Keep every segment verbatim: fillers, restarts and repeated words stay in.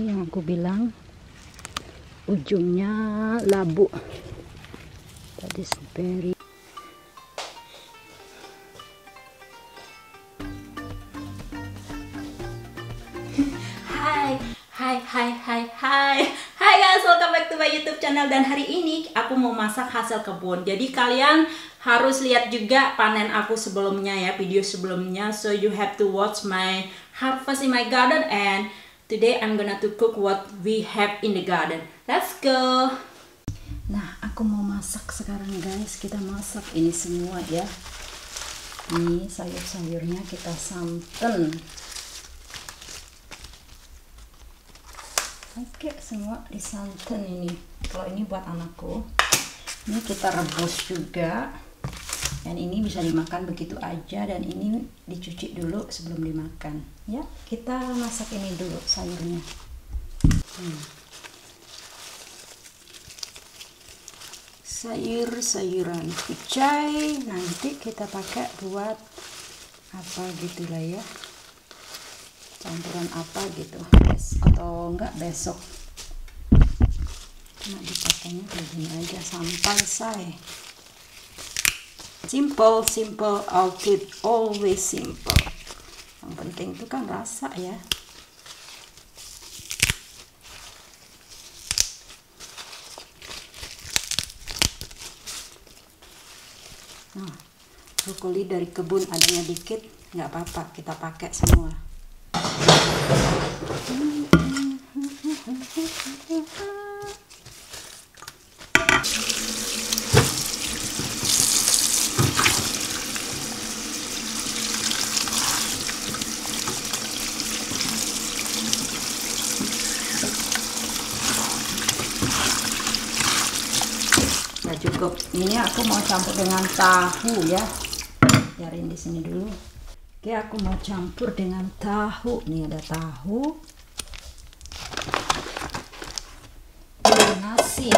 Ini yang aku bilang ujungnya labu. That is very. Hai, hai, hai, hai, hai. Hai guys, welcome back to my YouTube channel. Dan hari ini aku mau masak hasil kebun. Jadi kalian harus lihat juga panen aku sebelumnya ya, video sebelumnya. So you have to watch my harvest in my garden, and today I'm gonna to cook what we have in the garden. Let's go. Nah, aku mau masak sekarang guys. Kita masak ini semua ya. Ini sayur-sayurnya kita santan. Oke, semua disantan ini. Kalau ini buat anakku. Ini kita rebus juga. Dan ini bisa dimakan begitu aja, dan ini dicuci dulu sebelum dimakan. Ya, kita masak ini dulu sayurnya. Hmm. Sayur-sayuran kucai nanti kita pakai buat apa gitulah ya. Campuran apa gitu. Atau enggak besok. Cuma dipakainya begini aja sampai selesai. Simple, simple, all good, always simple. Yang penting itu kan rasa ya. Nah, brokoli dari kebun adanya dikit, nggak apa-apa, kita pakai semua. Cukup. Ini aku mau campur dengan tahu ya. Biarin di sini dulu. Oke, aku mau campur dengan tahu. Nih ada tahu. Nasi.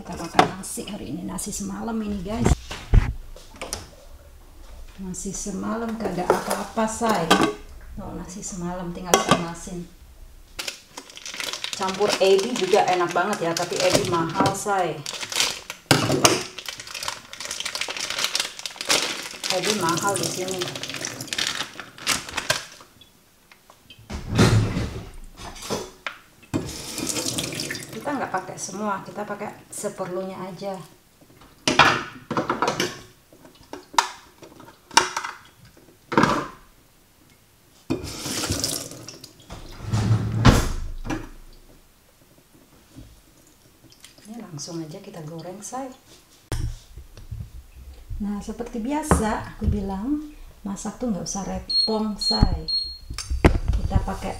Kita makan nasi hari ini, nasi semalam ini, guys. Nasi semalam kagak apa-apa, say. Oh, nasi semalam tinggal panasin. Campur ebi juga enak banget ya, tapi ebi mahal, say. Jadi mahal di sini. Kita nggak pakai semua, kita pakai seperlunya aja. Langsung aja kita goreng, say. Nah, seperti biasa aku bilang masak tuh nggak usah repong, say. Kita pakai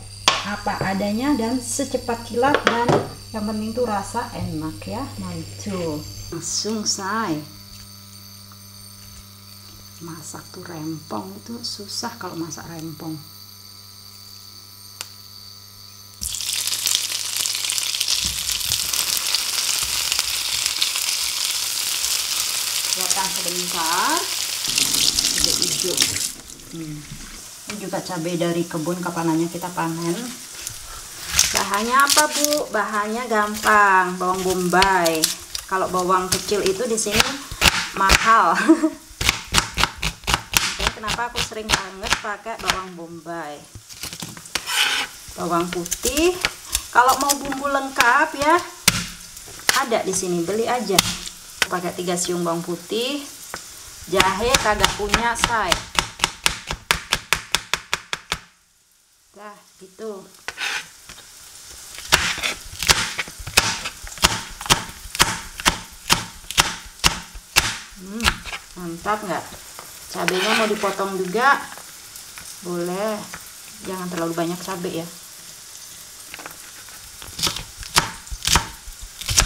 apa adanya dan secepat kilat, dan yang penting tuh rasa enak ya. Nah itu langsung, say. Masak tuh rempong itu susah kalau masak rempong. Buatkan sebentar, udah hijau. Hmm. Ini juga cabai dari kebun kapanannya kita panen. Bahannya apa, Bu? Bahannya gampang, bawang bombay. Kalau bawang kecil itu di sini mahal. Kenapa aku sering banget pakai bawang bombay? Bawang putih. Kalau mau bumbu lengkap ya, ada di sini, beli aja. Pakai tiga siung bawang putih. Jahe kagak punya, say. Nah, gitu. Hmm, mantap nggak? Cabenya mau dipotong juga? Boleh. Jangan terlalu banyak cabai ya.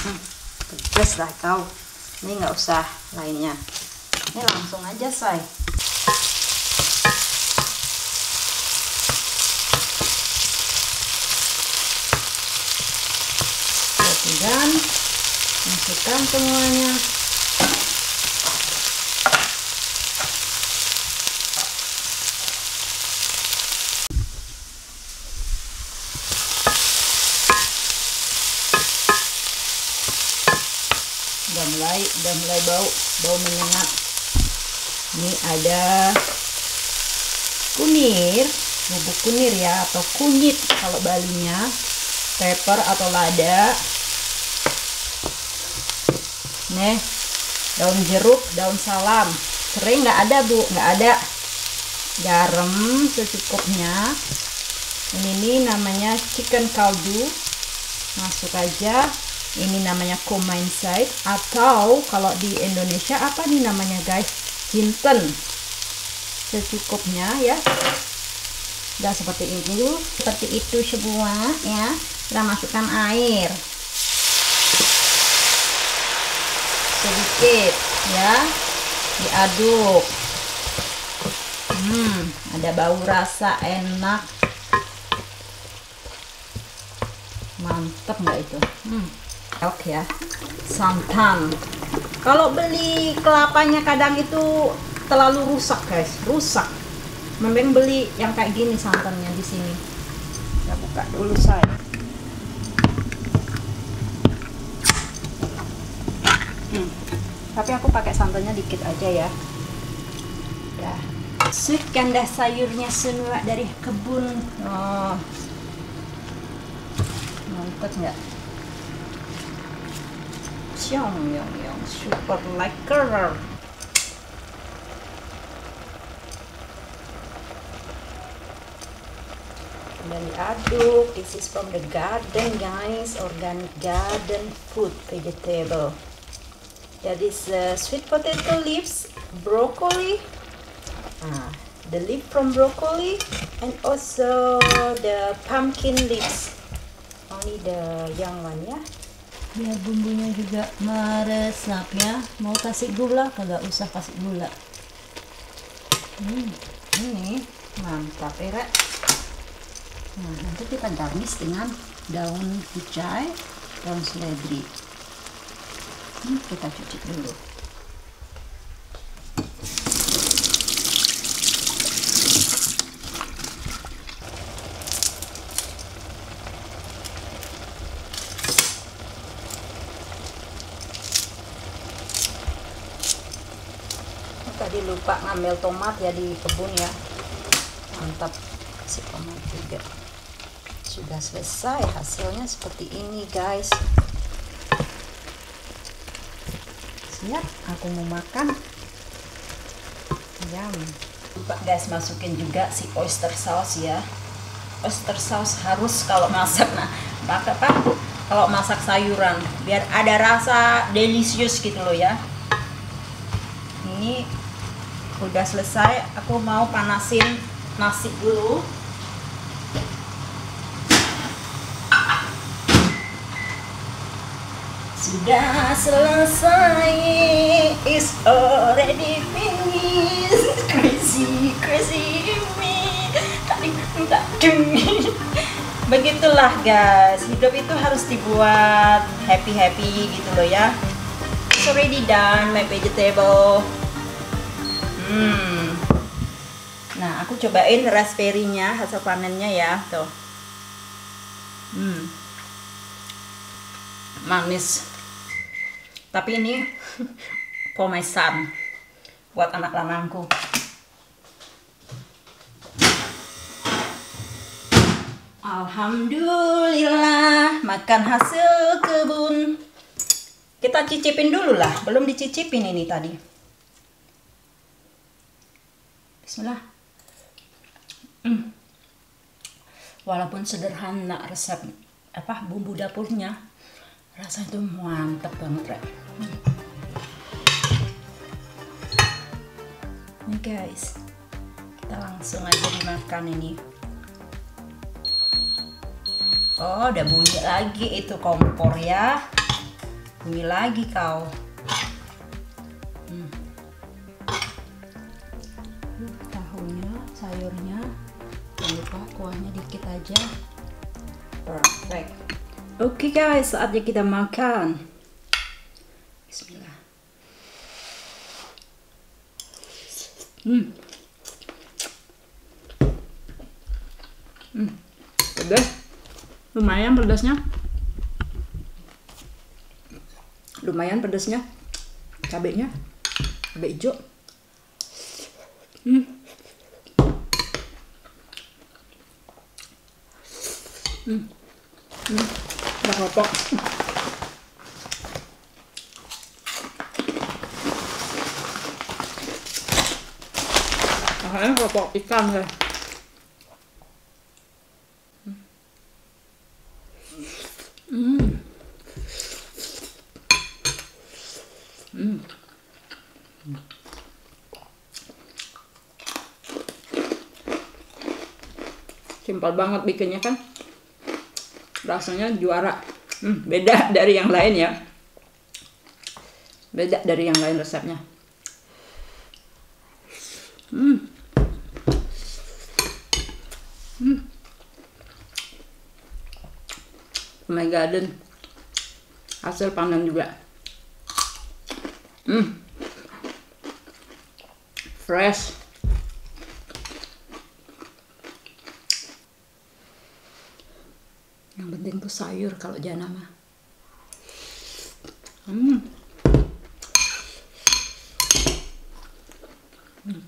Hmm, pedes lah kau. Ini nggak usah lainnya. Ini langsung aja, say. Dan masukkan semuanya. udah mulai bau, bau menyengat. Ini ada kunir, bubuk kunir ya, atau kunyit kalau Balinya, pepper atau lada. Nih, daun jeruk, daun salam. Serai nggak ada bu, nggak ada. Garam secukupnya. Ini, ini namanya chicken kaldu, masuk aja. Ini namanya cumin seed, atau kalau di Indonesia apa nih namanya guys, jinten. Secukupnya ya, udah seperti itu, seperti itu semua ya. Kita masukkan air sedikit ya, diaduk. Hmm, ada bau rasa enak, mantep nggak itu? Hmm. Oke ya, santan. Kalau beli kelapanya kadang itu terlalu rusak guys, rusak. Mending beli yang kayak gini santannya di sini. Kita buka dulu saya. Hmm. Tapi aku pakai santannya dikit aja ya. Ya. Sukan dah sayurnya semua dari kebun. Oh. Mantap nggak? Yang yang yang super liker. Dan diaduk. This is from the garden guys, organic garden food vegetable. That is uh, sweet potato leaves, broccoli, ah, the leaf from broccoli, and also the pumpkin leaves. Only the young one ya. Ya, bumbunya juga meresap ya. Mau kasih gula, kagak usah kasih gula. Hmm, ini mantap ya. Nah, nanti kita garnish dengan daun kucai, daun seledri. Hmm, kita cuci dulu. Tadi lupa ngambil tomat ya di kebun ya, mantap si tomat juga. Sudah selesai, hasilnya seperti ini guys. Siap, aku mau makan. Yum. Lupa guys masukin juga si oyster sauce ya. Oyster sauce harus kalau masak, nah pakai pak kalau masak sayuran biar ada rasa delicious gitu loh ya. Ini udah selesai, aku mau panasin nasi dulu. Sudah selesai, it's already finished. Crazy, crazy me. Tadi enggak demi. Begitulah guys, hidup itu harus dibuat happy-happy gitu loh ya. It's already done my vegetable. Hmm. Nah, aku cobain raspberry-nya, hasil panennya ya, tuh. Hmm. Manis. Tapi ini for my son, buat anak lanangku. Alhamdulillah, makan hasil kebun. Kita cicipin dulu lah, belum dicicipin ini tadi. Bismillah. Hmm. Walaupun sederhana resep apa bumbu dapurnya, rasa itu mantep banget. Hmm. Ini guys, kita langsung aja dimakan ini. Oh, udah bunyi lagi itu kompor ya, bunyi lagi kau. Hmm. Sayurnya, jangan lupa kuahnya dikit aja. Perfect. Oke okay guys, saatnya kita makan. Bismillah. Hmm. Hmm. Pedas. Lumayan pedasnya. Lumayan pedasnya. cabenya, cabai hijau. Hmm. Hmm. Hmm. Udah kotok. Makanya kotok ikan deh. Hmm. Hmm. Hmm. Simpel banget bikinnya kan, rasanya juara. Hmm, beda dari yang lain ya, beda dari yang lain resepnya. Hmm. Hmm. Oh my garden, hasil panen juga. Hmm. Fresh. Yang penting tuh sayur kalau Jana mah. Hmm. Hmm.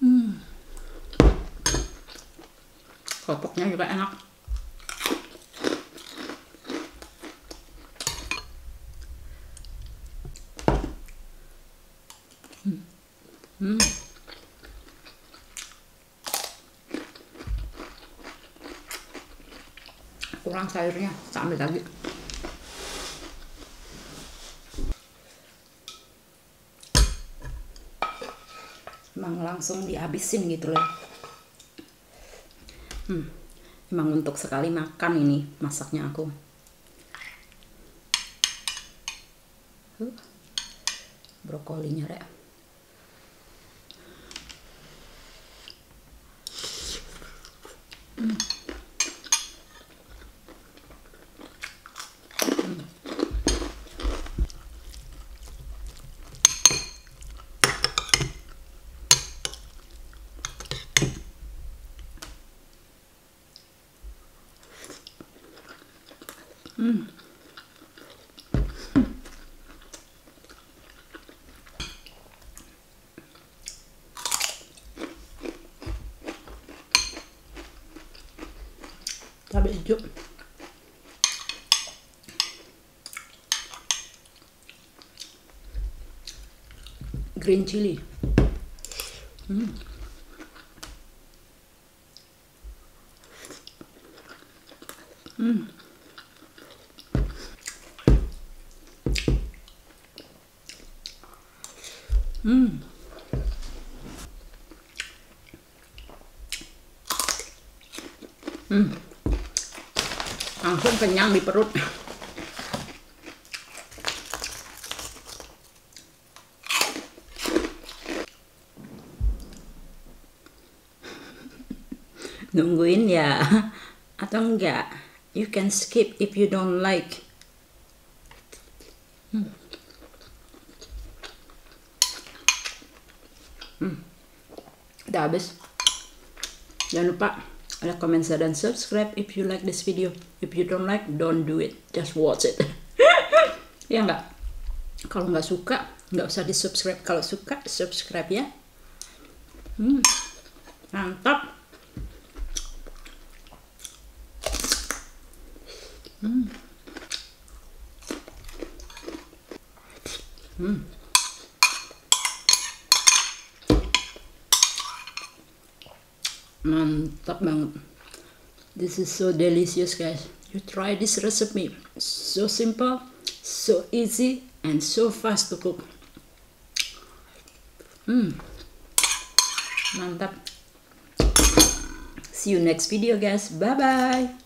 Hmm. Kopoknya juga enak. Hmm. Kurang sayurnya, saya ambil lagi. Emang langsung dihabisin gitu loh. Hmm. Emang untuk sekali makan ini masaknya aku. Huh. Brokolinya rek. Hmm. Cabai hijau. Green chili. Hmm. Hmm. Hmm. Hmm. Langsung kenyang di perut. Nungguin ya atau enggak? You can skip if you don't like. Hmm. Hmm. Udah habis. Jangan lupa like, comment, share, dan subscribe if you like this video. If you don't like, don't do it, just watch it. Ya enggak? Kalau nggak suka, nggak usah di subscribe. Kalau suka, subscribe ya. Hmm. Mantap. Hmm. Hmm. Mantap banget. This is so delicious guys. You try this recipe. So simple, so easy, and so fast to cook. Hmm. Mantap. See you next video guys. Bye bye.